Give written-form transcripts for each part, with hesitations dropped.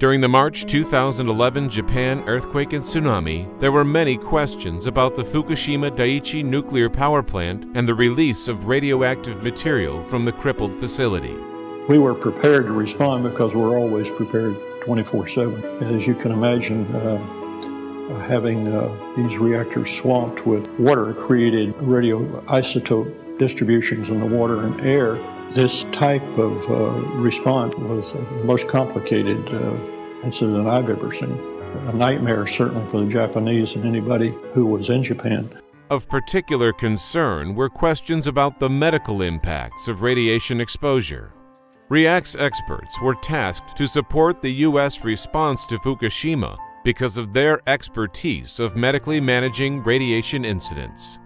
During the March 2011 Japan earthquake and tsunami, there were many questions about the Fukushima Daiichi nuclear power plant and the release of radioactive material from the crippled facility. We were prepared to respond because we're always prepared 24/7. As you can imagine, having these reactors swamped with water created radioisotope distributions in the water and air. This type of response was the most complicated incident I've ever seen. A nightmare, certainly, for the Japanese and anybody who was in Japan. Of particular concern were questions about the medical impacts of radiation exposure. REAC's experts were tasked to support the U.S. response to Fukushima because of their expertise of medically managing radiation incidents.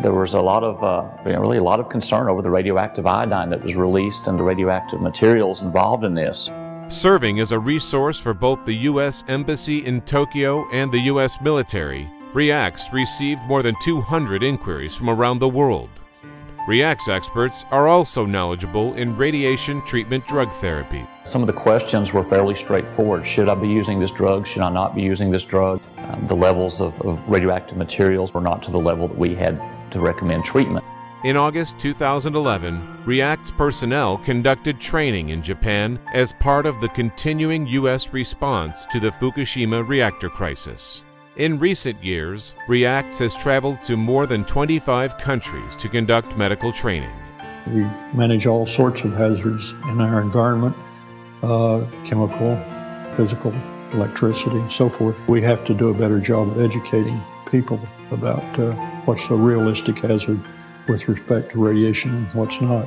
There was a lot of, really a lot of concern over the radioactive iodine that was released and the radioactive materials involved in this. Serving as a resource for both the U.S. Embassy in Tokyo and the U.S. military, REAC's received more than 200 inquiries from around the world. REAC's experts are also knowledgeable in radiation treatment drug therapy. Some of the questions were fairly straightforward. Should I be using this drug? Should I not be using this drug? The levels of radioactive materials were not to the level that we had to recommend treatment. In August 2011, REAC's personnel conducted training in Japan as part of the continuing U.S. response to the Fukushima reactor crisis. In recent years, REAC has traveled to more than 25 countries to conduct medical training. We manage all sorts of hazards in our environment, chemical, physical, electricity, and so forth. We have to do a better job of educating people about what's a realistic hazard with respect to radiation and what's not.